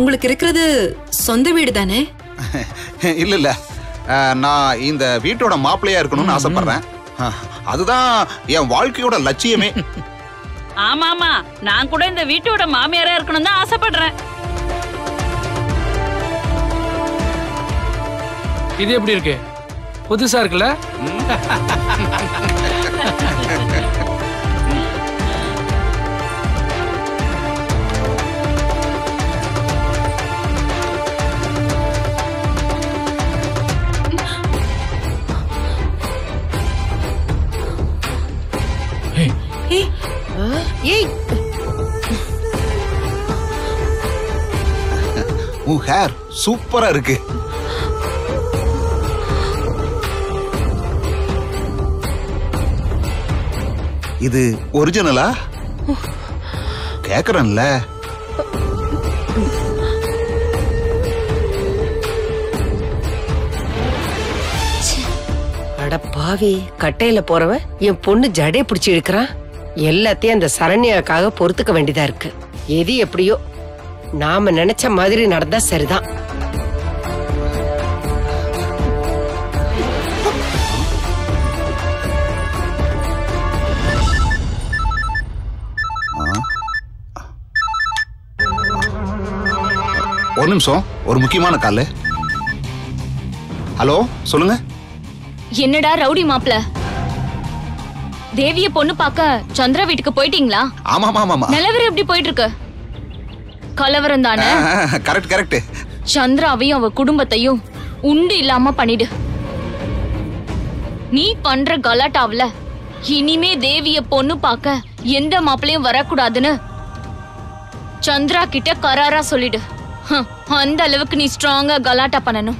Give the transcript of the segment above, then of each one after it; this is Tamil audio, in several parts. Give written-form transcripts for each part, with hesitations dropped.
உங்களுக்கு இருக்குது சொந்த வீடு தானே? இல்ல இல்ல நான் இந்த வீட்டோட மாப்பிளையா இருக்கணும்னு ஆசைப்படுறேன். அதுதான் என் வாழ்க்கையோட லட்சியமே. ஆமா ஆமா நான் கூட இந்த வீட்டோட மாமியாரா இருக்கணும்னு தான் ஆசைப்படுறேன். இது எப்படி இருக்கு? புதுசா இருக்குல்ல? உன் ஹேர் சூப்பரா இருக்கு. இது ஒரிஜினலா? கேக்குறேன்ல. அட பாவி, கட்டையில போறவ என் பொண்ணு ஜடை பிடிச்சி இருக்கிறான். எல்லாத்தையும் அந்த சரண்யாக்காக பொறுத்துக்க வேண்டியதா இருக்கு. எது எப்படியோ நாம நினைச்ச மாதிரி நடந்தா சரிதான். ஒரு நிமிஷம், ஒரு முக்கியமான கால். ஹலோ சொல்லுங்க. என்னடா ரவுடி மாப்ள, தேவிய பொண்ணு பார்க்க சந்திரா வீட்டுக்கு போயிட்டீங்களா? ஆமா ஆமா ஆமா. நிலவரம் எப்படி போயிட்டு இருக்கு? கலவரம் தானே? Correct correct. சந்திராவையும் அவ குடும்பத்தையும் உண்டு இல்லாம பண்ணிடு. நீ பண்ற கலாட்டாவில இனிமே தேவிய பொண்ணு பார்க்க எந்த மாப்பிளையும் வரக்கூடாதுன்னு சந்திரா கிட்ட கராரா சொல்லிடு. அந்த அளவுக்கு நீ ஸ்ட்ராங்கா கலாட்டா பண்ணணும்.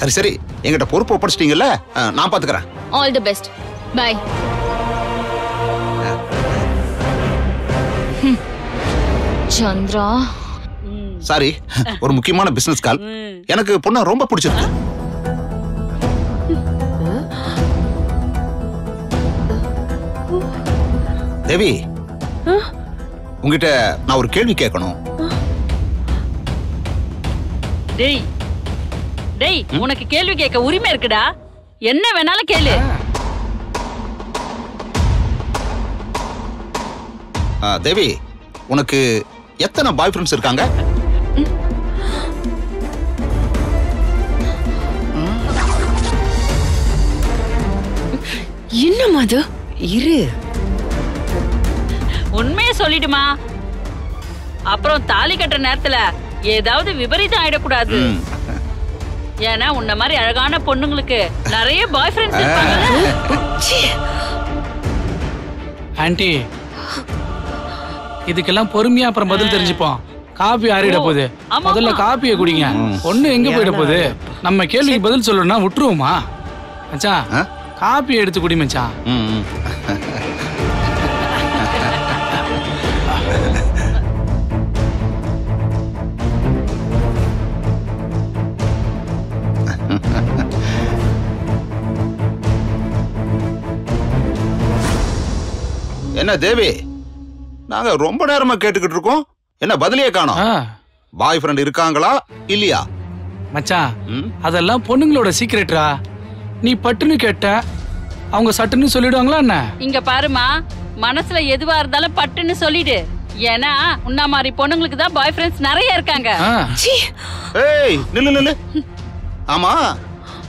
சரி சரி, என்கிட்ட பொறுப்பு ஒப்படைச்சிட்டீங்கல்ல, நான் பாத்துக்கறேன். All the best. Bye. Chandra sorry, ஒரு முக்கியமான பிசினஸ் கால். எனக்கு பொண்ணு ரொம்ப பிடிச்சிருக்கு. தேவி, உங்ககிட்ட நான் ஒரு கேள்வி கேட்கணும். டேய் டேய், உனக்கு கேள்வி கேட்க உரிமை இருக்குடா, என்ன வேணாலும் கேளு. தேவி, உனக்கு எத்தனை பாய் ஃப்ரெண்ட்ஸ் இருக்காங்க? என்னமா அது? இரு, உண்மையை சொல்லிடுமா, அப்புறம் தாலி கட்டுற நேரத்துல ஏதாவது விபரீதம் ஆயிடக்கூடாது. ஏன்னா உன்ன மாதிரி அழகான பொண்ணுங்களுக்கு நிறைய பாய் ஃப்ரெண்ட்ஸ் இருப்பாங்கல்ல. ஆண்டி, இதுக்கெல்லாம் பொறுமையா அப்புறம் பதில் தெரிஞ்சுப்போம். காபி ஆறிட போகுது, முதல்ல காபியை குடிங்க. ஒண்ணு எங்க போயிட போகுது, நம்ம கேள்விக்கு பதில் சொல்லணும்னா விட்டுருவோமா? மச்சான் காபி எடுத்து குடி மச்சான். என்ன தேவி, நாங்க ரொம்ப நேரமா கேட்டுக்கிட்டு இருக்கோம், என்ன பதிலே காணோம்? பாய் ஃப்ரெண்ட் இருக்காங்களா இல்லையா? மச்சான் அதெல்லாம் பொண்ணுங்களோட சீக்ரெட்ரா. நீ பட்டுன்னு கேட்ட அவங்க சட்டுன்னு சொல்லிடுவாங்களா என்ன? இங்க பாருமா, மனசுல எதுவா இருந்தாலும் பட்டுன்னு சொல்லிடு. ஏன்னா உன்ன மாதிரி பொண்ணுங்களுக்கு தான் பாய் ஃப்ரெண்ட்ஸ் நிறைய இருக்காங்க. ஏய் நில்லு நில்லு. ஆமா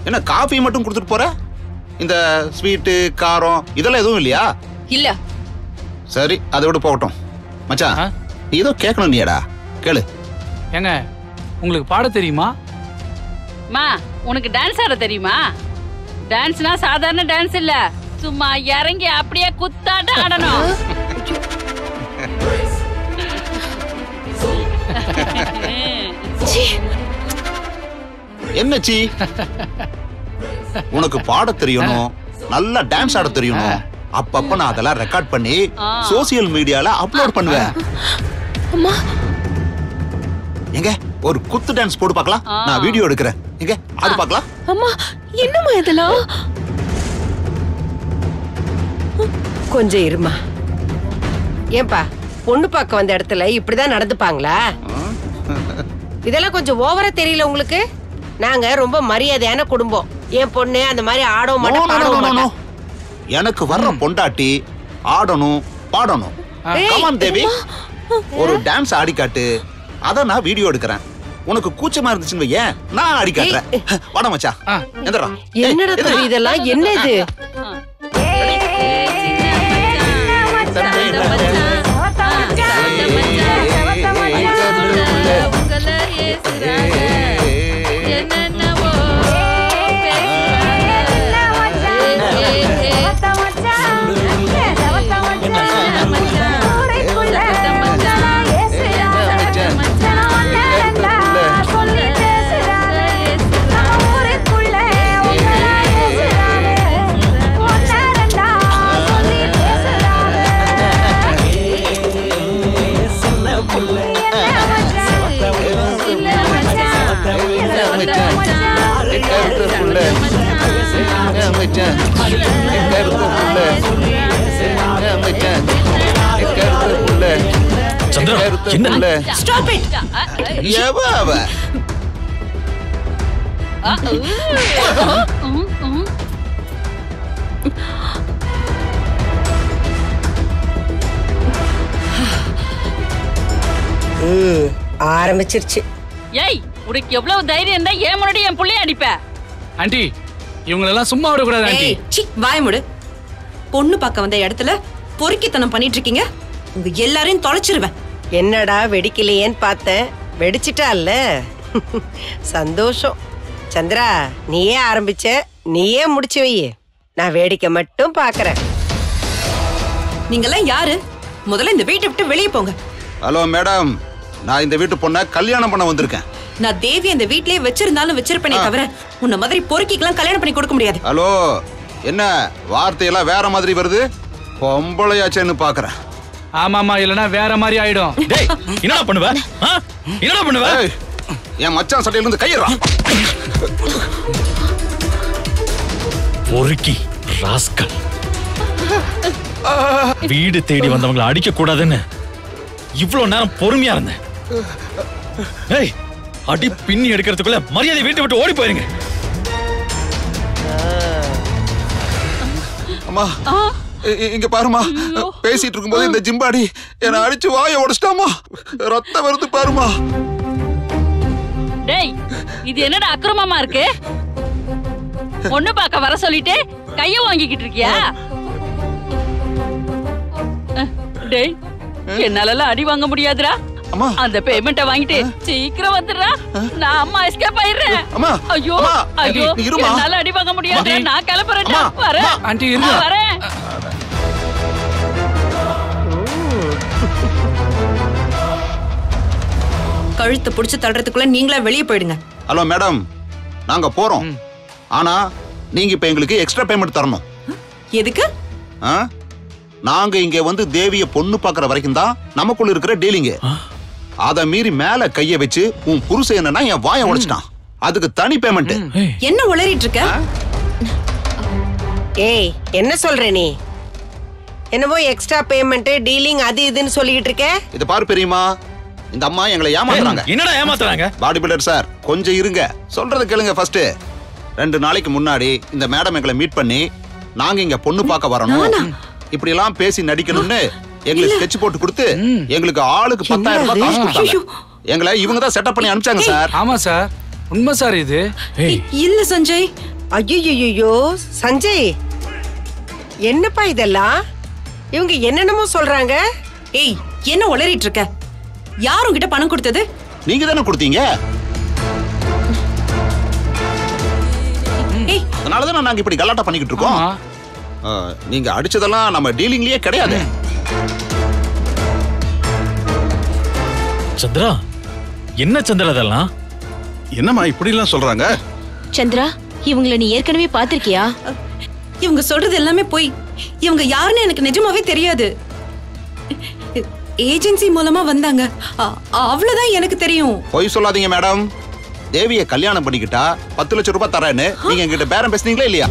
என்ன காபி மட்டும் கொடுத்துட்டு போற? இந்த ஸ்வீட்டு காரம் இதெல்லாம் எதுவும் இல்லையா? இல்ல. சரி அதோட போகட்டும். மச்சான் ஏதோ கேட்கணும் நீடா, கேளு. ஏங்க உங்களுக்கு பாட தெரியுமா? மா உனக்கு டான்ஸ் ஆட தெரியுமா? டான்ஸ்னா சாதாரண டான்ஸ் இல்ல, சும்மா இறங்கி அப்படியே குத்தாட்ட ஆடணும். என்ன சி, உனக்கு பாட தெரியணும், நல்லா டான்ஸ் ஆட தெரியணும். அப்பப்ப நான் அதெல்லாம் ரெக்கார்ட் பண்ணி சோசியல் மீடியால அப்லோட் பண்ணுவேன். அம்மா எங்க ஒரு குத்து டான்ஸ் போடு பார்க்கலாம், நான் வீடியோ எடுக்கிறேன். எங்க ஆடு பார்க்கலாம். அம்மா என்னமா இதெல்லாம்? கொஞ்சம் இருமா. ஏன்பா பொண்ணு பார்க்க வந்த இடத்துல இப்படிதான் நடந்துப்பாங்களா? இதெல்லாம் கொஞ்சம் ஓவரா தெரியல உங்களுக்கு. நாங்க ரொம்ப மரியாதையான குடும்பம். ஏன் பொண்ணு அந்த மாதிரி ஆடவும் மாட்டா பாடவும் மாட்டா. எனக்கு வர்ற பொண்டாட்டி ஆடணும் பாடணும். Come on Devi. ஒரு டான்ஸ் ஆடி காட்டு. அத நான் வீடியோ எடுக்கறேன். உனக்கு கூச்சமா இருந்துச்சுன்னு ஏன் நான் ஆடி காட்றேன். வாடா மச்சான். என்னடா? என்னடா இது இதெல்லாம் என்ன இது? Stop it! Yeah, Baba. ஆரம்பிச்சிருச்சு. ஏய், உனக்கு எவ்வளவு தைரியம் இருந்தா ஏன் முன்னாடி என் புள்ளைய அடிப்ப? ஆண்டி, இவங்கள எல்லாம் சும்மா விட கூடாது ஆண்டி. சீ, வாய் மூடு. பொண்ணு பார்க்க வந்த இடத்துல பொறுக்கித்தனம் பண்ணிட்டு இருக்கீங்க. உங்க எல்லாரையும் தொலைச்சிருவேன். என்னடா வெடிக்கலையேன்னு பார்த்தேன், வெடிச்சிட்டால சந்தோஷம். சந்திரா, நீயே ஆரம்பிச்ச, நீயே முடிச்சு வை. நான் வேடிக்கை மட்டும் பாக்குறேன். நீங்கெல்லாம் யாரு? முதல்ல இந்த வீட்டை விட்டு வெளியே போங்க. ஹலோ மேடம், நான் இந்த வீட்டு பொண்ண கல்யாணம் பண்ண வந்திருக்கேன். நான் தேவி இந்த வீட்லயே வச்சிருந்தாலும் வச்சிருப்பேனே தவிர உன்ன மாதிரி பொறுக்கிக்கெல்லாம் கல்யாணம் பண்ணி கொடுக்க முடியாது. ஹலோ, என்ன வார்த்தையெல்லாம் வேற மாதிரி வருது? பொம்பளையாச்சேன்னு பாக்குறேன். ஆமாமா, இல்லனா வேற மாதிரி ஆயிடும். டேய், என்னடா பண்ணுவ? என்னடா பண்ணுவ? என் மச்சான் சட்டையில இருந்து கையறா. பொறுக்கி ராஸ்கல். வீடு தேடி வந்தவங்களை அடிக்க கூடாதுன்னு இவ்வளவு நேரம் பொறுமையா இருந்தேன். ஏய், அடி பின்னி எடுக்கிறதுக்குள்ள மரியாதை வீட்டை விட்டு ஓடி போயிருங்க. அம்மா, இங்க பாருமா, பேசிட்டு இருக்கும்போது இந்த ஜிம்பாடி என்ன அடிச்சு வாயை உடைச்சிட்டாமா, ரத்தம் வருது பாருமா. டேய், இது என்னடா அக்கிரமமா இருக்கு? ஒண்ணு பார்க்க வர சொல்லிட்டு கைய வாங்கிக்கிட்டு இருக்கியா? டேய், என்னால அடி வாங்க முடியாதுடா. அம்மா, அந்த பேமெண்ட்ட வாங்கிட்டு சீக்கிரம் வந்துடுறா. நான் அம்மா எஸ்கேப் ஆயிடுறேன். அம்மா, ஐயோ ஐயோ, என்னால அடி வாங்க முடியாதுடா. நான் கிளம்பறேன்டா. வரேன் ஆண்டி, இருங்க வரேன். கழுத்து புடிச்சு தள்ளுறதுக்குள்ள நீங்களா வெளியே போயிடுங்க. ஹலோ மேடம், நாங்க போறோம். ஆனா நீங்க இப்ப எங்களுக்கு எக்ஸ்ட்ரா பேமெண்ட் தரணும். எதுக்கு? நாங்க இங்க வந்து தேவிய பொண்ணு பாக்குற வரைக்கும் தான் நமக்குள்ள இருக்கிற டீலிங். அத மீறி மேல கைய வச்சு உன் புருஷன் என்னன்னா என் வாயை உடைச்சிட்டான். அதுக்கு தனி பேமெண்ட். என்ன உளறிட்டு இருக்க? ஏய், என்ன சொல்ற நீ? என்னவோ எக்ஸ்ட்ரா பேமெண்ட் டீலிங் அது இதுன்னு சொல்லிட்டு இருக்க. இத பாரு பெரியமா, இந்த அம்மா எங்களை ஏமாத்துறாங்க. என்னடா ஏமாத்துறாங்க? பாடி பில்டர் சார், கொஞ்சம் இருங்க, சொல்றது கேளுங்க. ஃபர்ஸ்ட், 2 நாளைக்கு முன்னாடி இந்த மேடம் எங்களை மீட் பண்ணி நாங்க இங்க பொண்ணு பார்க்க வரணும், இப்படி எல்லாம் பேசி நடிக்கணும்னு எங்களுக்கு ஸ்கெட்ச் போட்டு கொடுத்து எங்களுக்கு ஆளுக்கு 10,000 ரூபாய் காசு கொடுத்தாங்க. எங்களை இவங்க தான் செட்டப் பண்ணி அனுப்பிச்சாங்க சார். ஆமா சார், உண்மை சார் இது. இல்ல சஞ்சய், ஐயோ சஞ்சய், என்னப்பா இதெல்லாம்? இவங்க என்னென்னமோ சொல்றாங்க. ஏய், என்ன உளறிட்டு இருக்க? யார் உங்ககிட்ட பணம் கொடுத்தது? நீங்க தான கொடுத்தீங்க. ஏய், அதனால தான் நாங்க இப்படி கலாட்டா பண்ணிக்கிட்டு இருக்கோம். நீங்க அடிச்சதெல்லாம் நம்ம டீலிங்லயே கிடையாது. சந்திரா, என்ன சந்திரா இதெல்லாம்? என்னமா இப்படி எல்லாம் சொல்றாங்க? சந்திரா, இவங்களை நீ ஏற்கனவே பாத்திருக்கியா? இவங்க சொல்றது எல்லாமே போய். இவங்க யாருன்னு எனக்கு நிஜமாவே தெரியாது. ஏஜென்சி மூலமா வந்தாங்க, அவ்வளவுதான் எனக்கு தெரியும். போய் சொல்லாதீங்க மேடம். தேவிய கல்யாணம் பண்ணிக்கிட்டா 10 லட்சம் ரூபாய் தரேன்னு நீங்க என்கிட்ட பேரம் பேசுனீங்களா இல்லையா?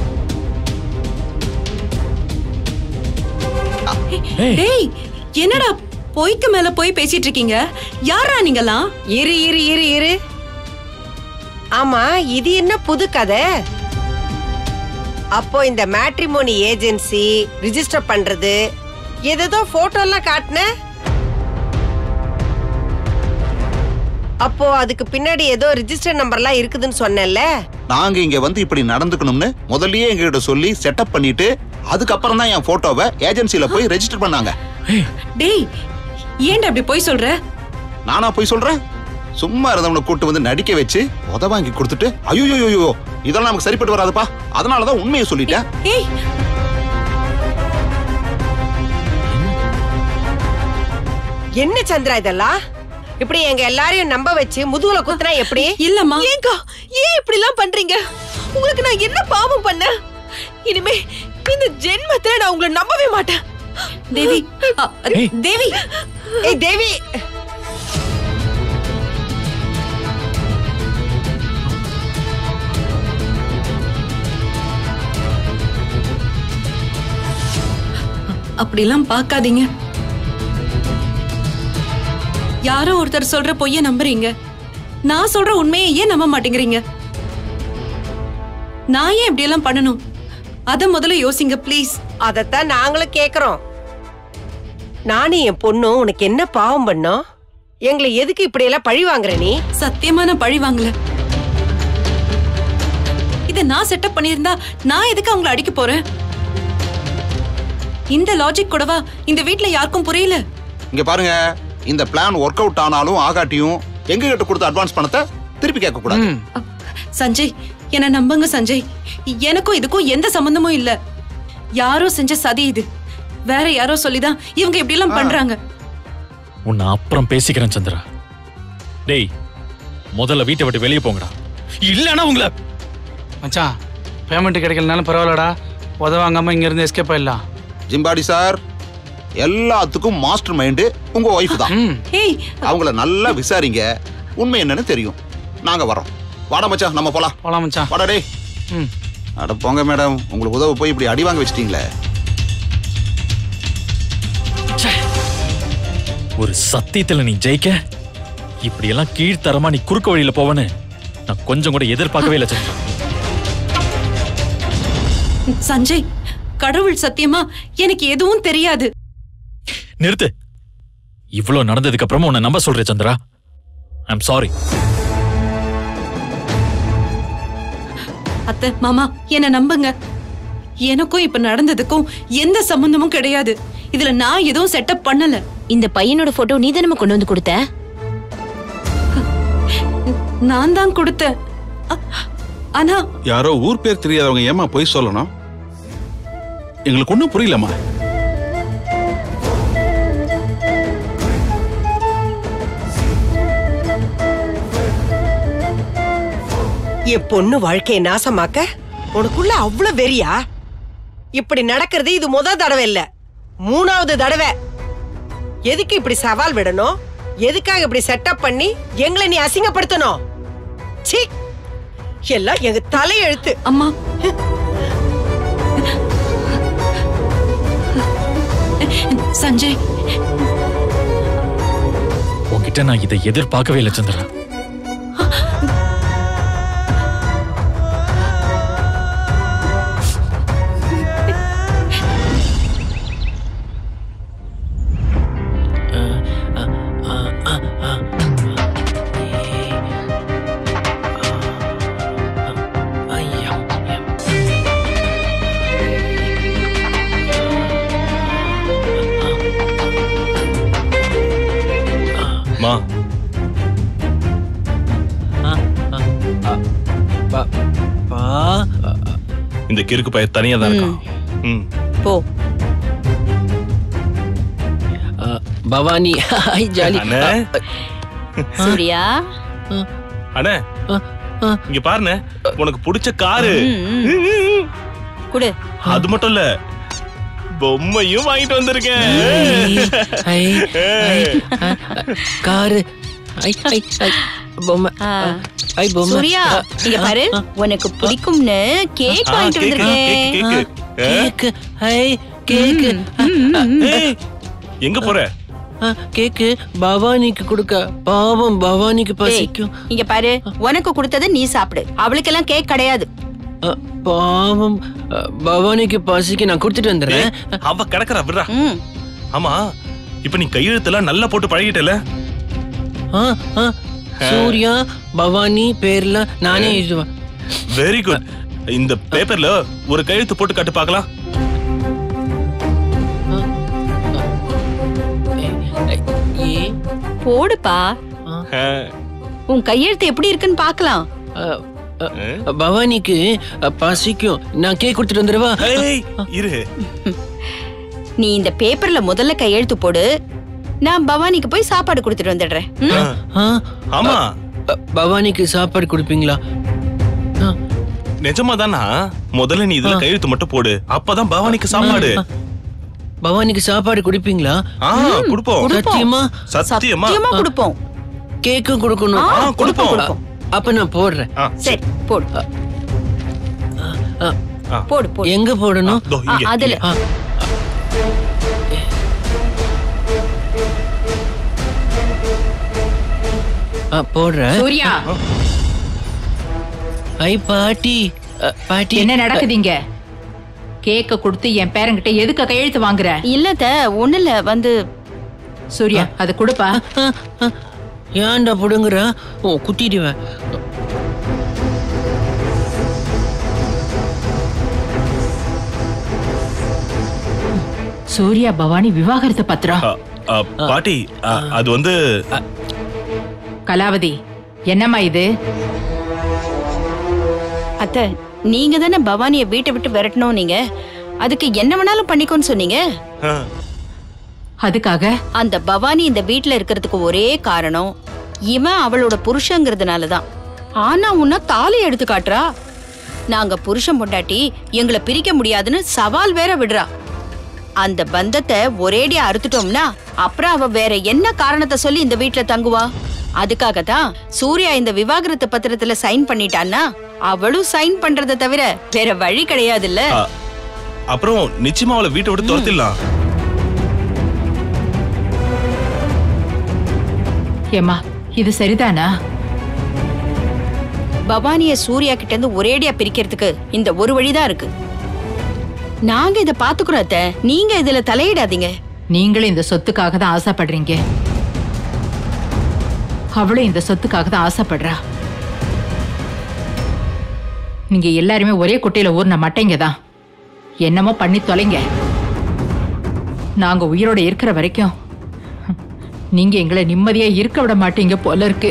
என்னடா பொய்க்கு மேல போய் பேசிட்டு இருக்கீங்க. யாரா நீங்கலாம்? இரு இரு இரு இரு. ஆமா இது என்ன புது கதை? அப்போ இந்த மேட்ரிமோனி ஏஜென்சி ரிஜிஸ்டர் பண்றது ஏதோ போட்டோலாம் காட்டுனே. அப்போ அதுக்கு பின்னாடி ஏதோ ரெஜிஸ்டர் நம்பர்லாம் இருக்குதுன்னு சொன்னேன்ல. நாங்க இங்க வந்து இப்படி நடந்துக்கணும்னு முதல்லயே எங்ககிட்ட சொல்லி செட்டப் பண்ணிட்டு அதுக்கு அப்புறம் தான் என் போட்டோவை ஏஜென்சில போய் ரெஜிஸ்டர் பண்ணாங்க. டேய் ஏன்டா அப்படி போய் சொல்ற? நானா போய் சொல்றேன்? சும்மா இருந்தவன கூட்டி வந்து நடிக்க வச்சு உத வாங்கி கொடுத்துட்டு ஐயோயோயோ இதெல்லாம் நமக்கு சரிப்பட்டு வராதுப்பா, அதனால தான் உண்மையை சொல்லிட்டேன். ஏய் என்ன சந்திரா இதெல்லாம்? இப்படி எங்க எல்லாரையும் நம்ப வச்சு முதுகுல குத்துனா எப்படி? இல்லம்மா. ஏங்கா ஏன் இப்படி எல்லாம் பண்றீங்க? உங்களுக்கு நான் என்ன பாவம் பண்ண? இனிமே இந்த ஜென்மத்துல நான் உங்களை நம்பவே மாட்டேன். தேவி தேவி ஏய் தேவி. அப்படிலாம் பார்க்காதீங்க. யாரோ ஒருத்தர் சொல்ற பொய்ய நம்புறீங்க, நான் சொல்ற உண்மையை ஏன் நம்ப மாட்டேங்கிறீங்க? நான் ஏன் இப்படி எல்லாம் பண்ணணும்? அத முதல்ல யோசிங்க ப்ளீஸ். அதத்தான் நாங்களும் கேக்குறோம். நானும் என் பொண்ணும் உனக்கு என்ன பாவம் பண்ணோம்? எங்களை எதுக்கு இப்படி எல்லாம் பழி வாங்குற நீ? சத்தியமான பழி வாங்கல. இத நான் செட்டப் பண்ணிருந்தா நான் எதுக்கு அவங்களை அடிக்க போறேன்? இந்த லாஜிக் கூடவா இந்த வீட்டுல யாருக்கும் புரியல? இங்க பாருங்க, இந்த பிளான் வொர்க் அவுட் ஆனாலும் ஆகாட்டியும் எங்க கிட்ட கொடுத்த அட்வான்ஸ் பணத்தை திருப்பி கேட்க கூடாது. சஞ்சய் என்ன நம்புங்க சஞ்சய், எனக்கும் இதுக்கும் எந்த சம்பந்தமும் இல்ல. யாரோ செஞ்ச சதி இது, வேற யாரோ சொல்லிதான் இவங்க இப்படி எல்லாம் பண்றாங்க. உன்னை அப்புறம் பேசிக்கிறேன் சந்திரா. டேய் முதல்ல வீட்டை விட்டு வெளியே போங்கடா, இல்லனா உங்களை. மச்சான் பேமெண்ட் கிடைக்கலனாலும் பரவாயில்லடா, உதவாங்காம இங்க இருந்து எஸ்கேப் ஆயிடலாம். ஜிம்பாடி சார் எல்லாத்துக்கும் மாஸ்டர் மைண்டு உங்க ஒய்ஃப் தான். அவங்கள நல்லா விசாரிங்க, உண்மை என்னன்னு தெரியும். நாங்க வரோம். வாடா மச்சான் நம்ம போலாம். போலாம் மச்சான். வாடா டேய். அட போங்க மேடம், உங்களுக்கு உதவ போய் இப்படி அடி வாங்க வச்சிட்டீங்களே. ஒரு சத்தியத்துல நீ ஜெயிக்க இப்படி எல்லாம் கீழ்த்தரமா நீ குறுக்கு வழியில போவனு நான் கொஞ்சம் கூட எதிர்பார்க்கவே இல்லை சஞ்சய். கடவுள் சத்தியமா எனக்கு எதுவும் தெரியாது. நிறுத்து. இவ்வளவு நடந்ததுக்கு அப்புறமா உன்னை நம்ப சொல்றேன் சந்திரா. ஐ அம் சாரி. அத்தை மாமா என்ன நம்புங்க, எனக்கும் இப்ப நடந்ததுக்கும் எந்த சம்பந்தமும் கிடையாது. இதுல நான் எதுவும் செட்டப் பண்ணல. இந்த பையனோட போட்டோ நீ தானே கொண்டு வந்து கொடுத்த? நான் தான் கொடுத்தேன். ஆனா யாரோ ஊர் பேர் தெரியாதவங்க ஏமா போய் சொல்லணும்? எங்களுக்கு ஒன்னும் புரியலமா. என் பொண்ணு வாழ்க்கையை நாசமாக்க உனக்குள்ள அவ்வளவு வெறியா? இப்படி நடக்கிறது இது முதல் தடவை இல்ல, மூணாவது தடவை. எதுக்கு இப்படி சவால் விடணும்? எதுக்காக இப்படி செட்டப் பண்ணி எங்களை நீ அசிங்கப்படுத்தணும்? சீ எல்லாம் எங்க தலையெழுத்து. அம்மா சஞ்சய் உங்ககிட்ட நான் இதை எதிர்பார்க்கவே இல்லை சந்திரா. இந்த கிறுக்கு பைய தனியா தான் இருக்கான். போ பவானி. ஹாய் ஜாலி சூர்யா அண்ணே இங்க பாருனே, உனக்கு பிடிச்ச காரு குடு. அது மட்டும் இல்ல பொம்மையும் வாங்கிட்டு வந்திருக்கேன். ஐ காரு ஐ ஐ ஐ பொம்மை ஐ பொம்மை. சூர்யா இங்க பாரு, உனக்கு பிடிக்கும்னு கேக் வாங்கிட்டு வந்திருக்கேன். கேக் ஐ கேக். எங்க போற? கேக்கு பவானிக்கு கொடுக்க. பாவம் பவானிக்கு பசிக்கும். இங்க பாரு, உனக்கு கொடுத்தது நீ சாப்பிடு. அவளுக்கு எல்லாம் கேக் கிடையாது. பாவம் பவானிக்கு பசிக்கு நான் கொடுத்துட்டு வந்தறேன். அவ கடக்கற விடுறா. ஆமா, இப்போ நீ கையெழுத்தலாம் நல்லா போட்டு பழகிட்டல. சூர்யா பவானி பேர்ல நானே எழுதுவேன். Very good. இந்த பேப்பர்ல ஒரு கையெழுத்து போட்டு காட்டு பார்க்கலாம். போடுப்பா, உன் கையெழுத்து எப்படி இருக்குன்னு பார்க்கலாம். பவானிக்கு பசிக்கும். நான் கேக் கொடுத்துட்டு வந்துடுவா. நீ இந்த பேப்பர்ல முதல்ல கையெழுத்து போடு. நான் பவானிக்கு போய் சாப்பாடு கொடுத்துட்டு வந்துடுறேன். ஆமா, பவானிக்கு சாப்பாடு கொடுப்பீங்களா? நிஜமா தானா? முதல்ல நீ இதுல கையெழுத்து மட்டும் போடு. அப்பதான் பவானிக்கு சாப்பாடு. பவானிக்கு சாப்பாடு குடிப்பீங்களா? ஆ, குடுப்போம். சத்தியமா? சத்தியமா குடுப்போம். கேக்கும் குடுக்கணும். ஆ, குடுப்போம். அப்ப நான் போடுறேன். சரி, போடு. போடு போடு. எங்க போடணும்? அதுல. ஆ, போடுறேன். சூர்யா. ஐ பாட்டி, பாட்டி என்ன நடக்குதுங்க? கேக்க கொடுத்து என் பேரங்கிட்ட எதுக்கு கையெழுத்து வாங்குற? இல்லத ஒண்ணுல வந்து சூர்யா அது கொடுப்பா. ஏன்டா புடுங்குற? ஓ குத்திடுவேன். சூர்யா பவானி விவாகரத்து பத்திரம். பாட்டி அது வந்து கலாவதி என்னம்மா இது? அத்த நீங்க தானே பவானியை வீட்டை விட்டு விரட்டணும். நீங்க அதுக்கு என்ன வேணாலும் பண்ணிக்கோன்னு சொன்னீங்க. அதுக்காக அந்த பவானி இந்த வீட்டுல இருக்கிறதுக்கு ஒரே காரணம் இவன் அவளோட புருஷங்கிறதுனாலதான். ஆனா உன்ன தாலி எடுத்து காட்டுறா. நாங்க புருஷன் பொண்டாட்டி, எங்களை பிரிக்க முடியாதுன்னு சவால் வேற விடுறா. அந்த பந்தத்தை ஒரேடியா அறுத்துட்டோம்னா அப்புறம் அவ வேற என்ன காரணத்தை சொல்லி இந்த வீட்டுல தங்குவா? அதுக்காகத்தான் சூர்யா இந்த விவாகரத்து பத்திரத்துல சைன் பண்ணிட்டான்னா அவளும் சைன் பண்றத தவிர வேற வழி கிடையாது. அப்புறம் நிச்சயமா அவளை வீட்டை விட்டு துரத்திடலாம். ஏமா இது சரிதானா? பவானிய சூர்யா கிட்ட இருந்து ஒரேடியா பிரிக்கிறதுக்கு இந்த ஒரு வழிதான் இருக்கு. நாங்க இத பாத்துக்கிறோம் அத்தை, நீங்க இதுல தலையிடாதீங்க. நீங்களும் இந்த சொத்துக்காக தான் ஆசைப்படுறீங்க, அவளும் இந்த சொத்துக்காக தான் ஆசைப்படுறா. நீங்க எல்லாருமே ஒரே குட்டையில ஊர்ன மாட்டேங்க தான். என்னமோ பண்ணி தொலைங்க. நாங்க உயிரோட இருக்கிற வரைக்கும் நீங்க எங்களை நிம்மதியா இருக்க விட மாட்டீங்க போல இருக்கு.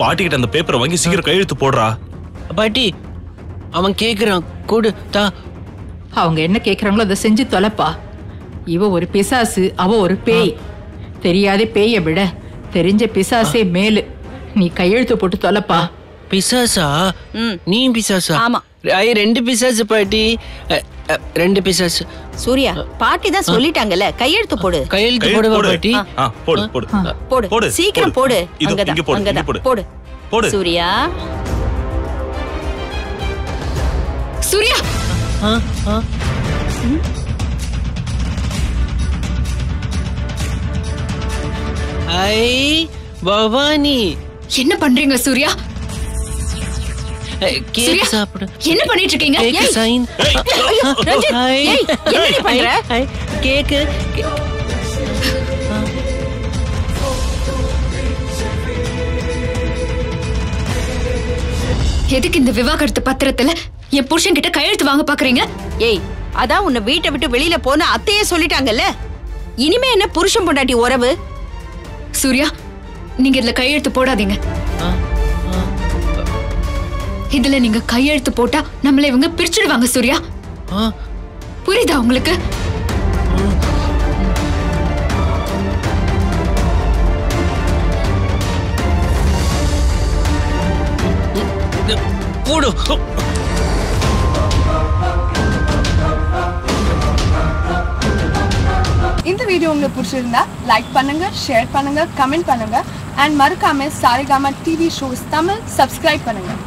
பாட்டி கிட்ட அந்த பேப்பரை வாங்கி சீக்கிரம் கையெழுத்து போடுறா. பாட்டி அவன் கேக்குறான் கூடு. அவங்க என்ன கேக்குறாங்களோ அதை செஞ்சு தொலைப்பா. இவ ஒரு பிசாசு, அவ ஒரு பேய். தெரியாத பேய விட தெரிஞ்ச பிசாசே மேலு. நீ கையெழுத்து போட்டு தொலைப்பா. பிசாசா? நீ பிசாசா? ஆமா, ரெண்டு பிசாசு பாட்டி, ரெண்டு பிசாசு. சூர்யா பாட்டி தான் சொல்லிட்டாங்கல்ல கையெழுத்து போடு. கையெழுத்து போடுவா பாட்டி. போடு போடு போடு சீக்கிரம் போடு. அங்கதான் போடு போடு. சூர்யா சூர்யா பவானி என்ன பண்றீங்க? சூர்யா கேக் சாப்பிடு. என்ன பண்ணிட்டு இருக்கீங்க? Cake sign. ஏய் என்ன நீ பண்ற? கேக் எதுக்கு இந்த விவாகரத்து பத்திரத்துல என் புருஷன் கிட்ட கையெழுத்து வாங்க பாக்குறீங்க? ஏய் அதான் உன்னை வீட்டை விட்டு வெளியில போன அத்தையே சொல்லிட்டாங்கல்ல. இனிமே என்ன புருஷன் பொண்டாட்டி உறவு? சூர்யா நீங்க இதுல கையெழுத்து போடாதீங்க. இதுல நீங்க கையெழுத்து போட்டா நம்மள இவங்க பிரிச்சுடுவாங்க. சூர்யா புரியுதா உங்களுக்கு? போடு. இந்த வீடியோ உங்களுக்கு பிடிச்சிருந்தா லைக் பண்ணுங்க, ஷேர் பண்ணுங்க, கமெண்ட் பண்ணுங்க. அண்ட் மறக்காம Saregama TV shows Tamil subscribe பண்ணுங்க.